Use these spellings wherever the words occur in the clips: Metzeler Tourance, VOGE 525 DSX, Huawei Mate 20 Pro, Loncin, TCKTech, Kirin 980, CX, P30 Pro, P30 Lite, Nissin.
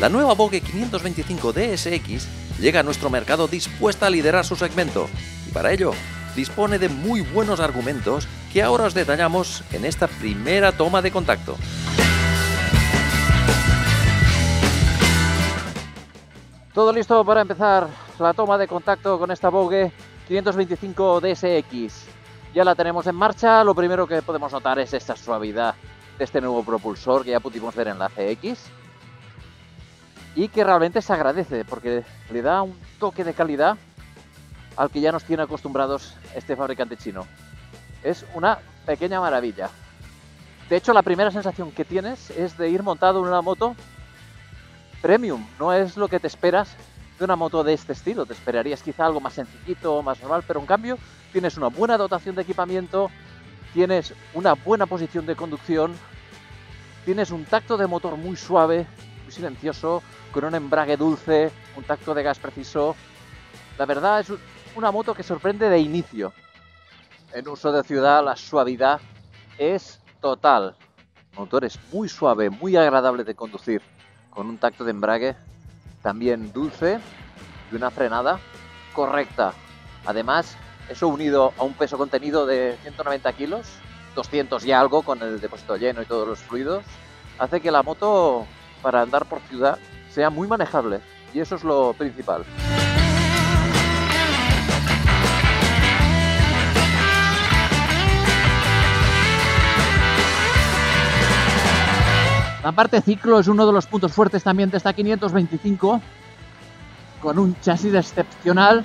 La nueva VOGE 525 DSX llega a nuestro mercado dispuesta a liderar su segmento, y para ello dispone de muy buenos argumentos que ahora os detallamos en esta primera toma de contacto. Todo listo para empezar la toma de contacto con esta VOGE 525 DSX. Ya la tenemos en marcha. Lo primero que podemos notar es esta suavidad de este nuevo propulsor que ya pudimos ver en la CX. Y que realmente se agradece porque le da un toque de calidad al que ya nos tiene acostumbrados este fabricante chino. Es una pequeña maravilla. De hecho, la primera sensación que tienes es de ir montado en una moto premium. No es lo que te esperas de una moto de este estilo. Te esperarías quizá algo más sencillito, más normal, pero en cambio tienes una buena dotación de equipamiento, tienes una buena posición de conducción, tienes un tacto de motor muy suave, muy silencioso, con un embrague dulce, un tacto de gas preciso. La verdad es una moto que sorprende de inicio. En uso de ciudad la suavidad es total. El motor es muy suave, muy agradable de conducir, con un tacto de embrague también dulce y una frenada correcta. Además, eso unido a un peso contenido de 190 kilos, 200 y algo con el depósito lleno y todos los fluidos, hace que la moto para andar por ciudad sea muy manejable, y eso es lo principal. La parte ciclo es uno de los puntos fuertes también de esta 525, con un chasis excepcional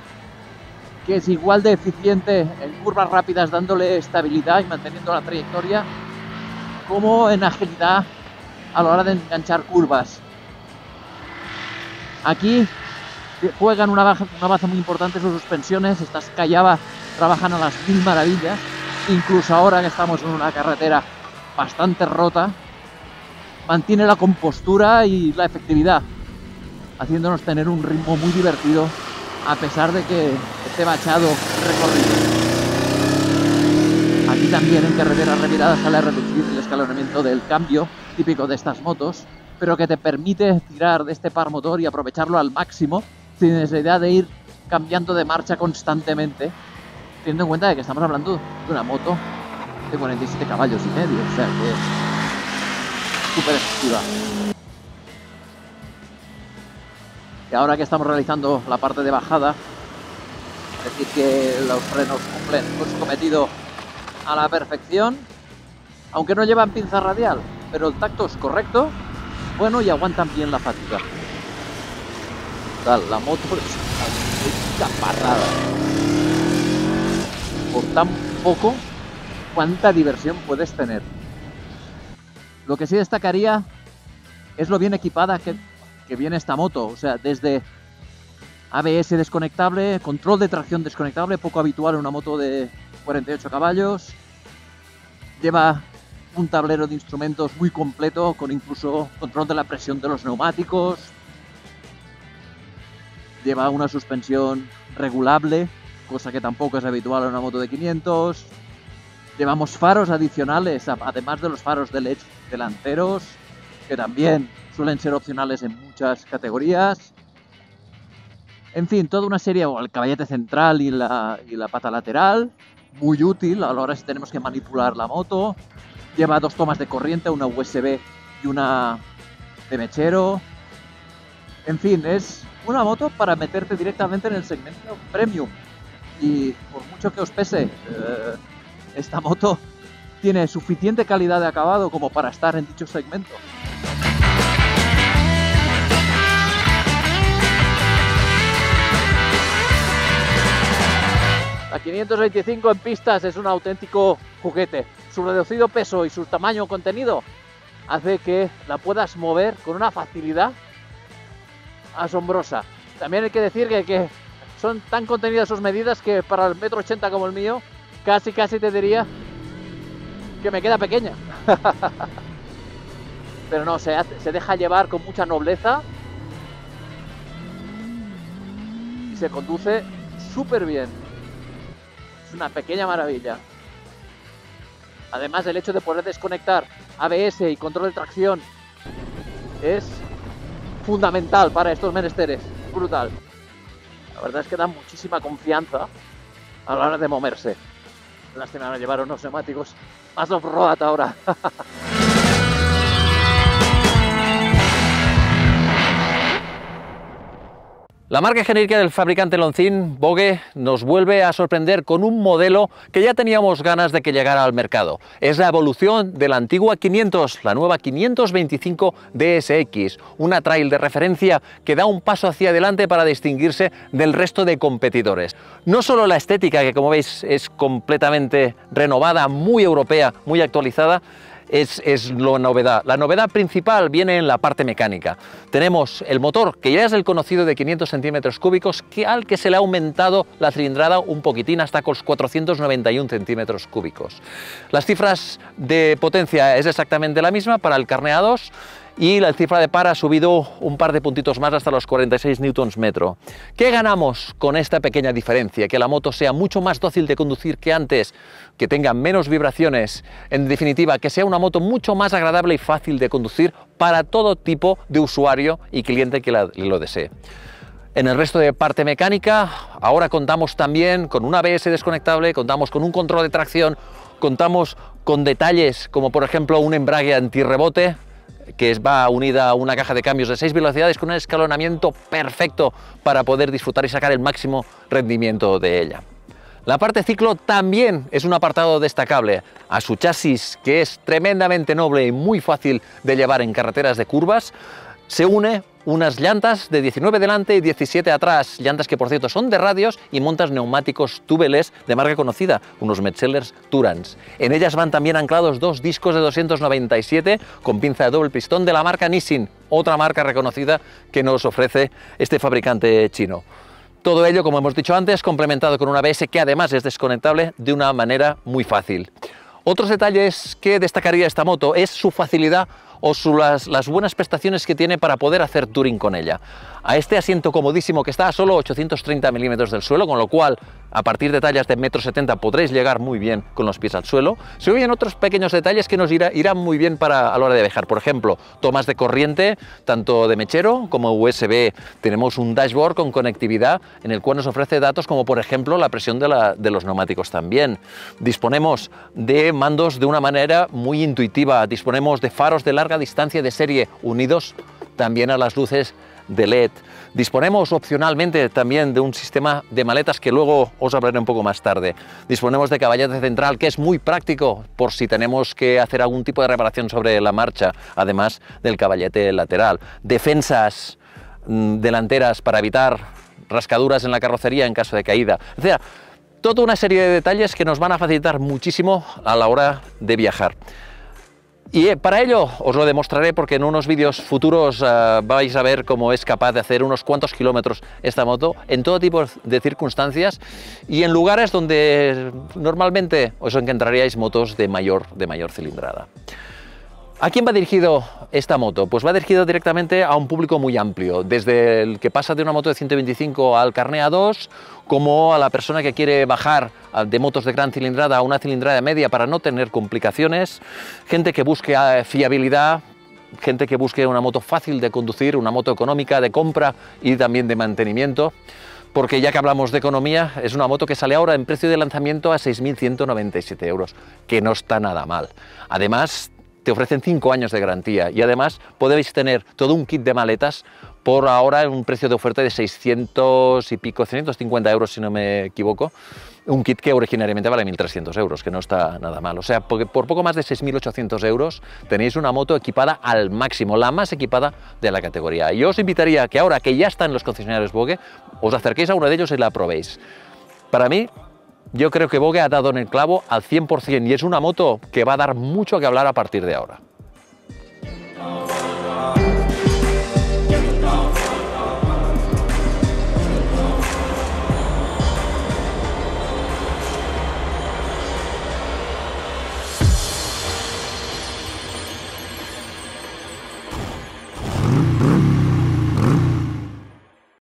que es igual de eficiente en curvas rápidas dándole estabilidad y manteniendo la trayectoria como en agilidad a la hora de enganchar curvas. Aquí juegan una baza muy importante sus suspensiones. Estas Callaba trabajan a las mil maravillas, incluso ahora que estamos en una carretera bastante rota. Mantiene la compostura y la efectividad, haciéndonos tener un ritmo muy divertido a pesar de que esté bachado recorrido. Aquí también en carreteras reviradas sale a reducir el escalonamiento del cambio, típico de estas motos, pero que te permite tirar de este par motor y aprovecharlo al máximo sin necesidad de ir cambiando de marcha constantemente, teniendo en cuenta de que estamos hablando de una moto de 47 caballos y medio, o sea que es súper efectiva. Y ahora que estamos realizando la parte de bajada, es decir que los frenos cumplen con su cometido a la perfección, aunque no llevan pinza radial, pero el tacto es correcto, bueno, y aguantan bien la fatiga. La moto es una parrada. Por tan poco, cuánta diversión puedes tener. Lo que sí destacaría es lo bien equipada que viene esta moto, o sea, desde ABS desconectable, control de tracción desconectable, poco habitual en una moto de 48 caballos, lleva un tablero de instrumentos muy completo, con incluso control de la presión de los neumáticos, lleva una suspensión regulable, cosa que tampoco es habitual en una moto de 500, llevamos faros adicionales, además de los faros de LED delanteros, que también suelen ser opcionales en muchas categorías. En fin, toda una serie, o el caballete central y la pata lateral, muy útil a la hora si tenemos que manipular la moto. Lleva dos tomas de corriente, una USB y una de mechero. En fin, es una moto para meterte directamente en el segmento premium. Y por mucho que os pese, esta moto tiene suficiente calidad de acabado como para estar en dicho segmento. La 525 en pistas es un auténtico juguete. Su reducido peso y su tamaño contenido hace que la puedas mover con una facilidad asombrosa. También hay que decir que son tan contenidas sus medidas que para el 1,80 m como el mío, Casi te diría que me queda pequeña. Pero no, se deja llevar con mucha nobleza y se conduce súper bien. Es una pequeña maravilla. Además, el hecho de poder desconectar ABS y control de tracción es fundamental para estos menesteres, brutal. La verdad es que da muchísima confianza a la hora de moverse. Lástima no llevar unos neumáticos más off-road ahora. La marca genérica del fabricante Loncin, VOGE, nos vuelve a sorprender con un modelo que ya teníamos ganas de que llegara al mercado. Es la evolución de la antigua 500, la nueva 525 DSX, una trail de referencia que da un paso hacia adelante para distinguirse del resto de competidores. No solo la estética, que como veis es completamente renovada, muy europea, muy actualizada, es la novedad. La novedad principal viene en la parte mecánica. Tenemos el motor, que ya es el conocido de 500 centímetros cúbicos, al que se le ha aumentado la cilindrada un poquitín hasta los 491 centímetros cúbicos. Las cifras de potencia es exactamente la misma para el Carné A2 y la cifra de par ha subido un par de puntitos más hasta los 46 Nm. ¿Qué ganamos con esta pequeña diferencia? Que la moto sea mucho más dócil de conducir que antes, que tenga menos vibraciones, en definitiva, que sea una moto mucho más agradable y fácil de conducir para todo tipo de usuario y cliente que lo desee. En el resto de parte mecánica, ahora contamos también con un ABS desconectable, contamos con un control de tracción, contamos con detalles como por ejemplo un embrague antirrebote, que va unida a una caja de cambios de 6 velocidades con un escalonamiento perfecto para poder disfrutar y sacar el máximo rendimiento de ella. La parte ciclo también es un apartado destacable. A su chasis, que es tremendamente noble y muy fácil de llevar en carreteras de curvas, se une unas llantas de 19 delante y 17 atrás, llantas que por cierto son de radios y montas neumáticos tubeless de marca conocida, unos Metzeler Tourance. En ellas van también anclados dos discos de 297 con pinza de doble pistón de la marca Nissin, otra marca reconocida que nos ofrece este fabricante chino. Todo ello, como hemos dicho antes, complementado con un ABS que además es desconectable de una manera muy fácil. Otros detalles que destacaría esta moto es su facilidad o las buenas prestaciones que tiene para poder hacer touring con ella. A este asiento comodísimo que está a solo 830 milímetros del suelo, con lo cual a partir de tallas de 1,70 m podréis llegar muy bien con los pies al suelo. Se oyen otros pequeños detalles que nos irán muy bien a la hora de viajar. Por ejemplo, tomas de corriente, tanto de mechero como USB. Tenemos un dashboard con conectividad en el cual nos ofrece datos como por ejemplo la presión de los neumáticos también. Disponemos de mandos de una manera muy intuitiva, disponemos de faros de larga distancia de serie unidos también a las luces de LED. Disponemos opcionalmente también de un sistema de maletas que luego os hablaré un poco más tarde. Disponemos de caballete central, que es muy práctico por si tenemos que hacer algún tipo de reparación sobre la marcha, además del caballete lateral. Defensas delanteras para evitar rascaduras en la carrocería en caso de caída, etc. Toda una serie de detalles que nos van a facilitar muchísimo a la hora de viajar. Y para ello os lo demostraré, porque en unos vídeos futuros vais a ver cómo es capaz de hacer unos cuantos kilómetros esta moto en todo tipo de circunstancias y en lugares donde normalmente os encontraríais motos de mayor cilindrada. ¿A quién va dirigido esta moto? Pues va dirigido directamente a un público muy amplio, desde el que pasa de una moto de 125 al Carné A2, como a la persona que quiere bajar de motos de gran cilindrada a una cilindrada media para no tener complicaciones, gente que busque fiabilidad, gente que busque una moto fácil de conducir, una moto económica de compra y también de mantenimiento. Porque ya que hablamos de economía, es una moto que sale ahora en precio de lanzamiento a 6.197 euros, que no está nada mal. Además, te ofrecen 5 años de garantía y además podéis tener todo un kit de maletas por ahora en un precio de oferta de 600 y pico, 150 euros si no me equivoco, un kit que originariamente vale 1.300 euros, que no está nada mal. O sea, porque por poco más de 6.800 euros tenéis una moto equipada al máximo, la más equipada de la categoría. Y os invitaría que ahora que ya están los concesionarios VOGE, os acerquéis a uno de ellos y la probéis. Para mí, yo creo que VOGE ha dado en el clavo al 100% y es una moto que va a dar mucho que hablar a partir de ahora.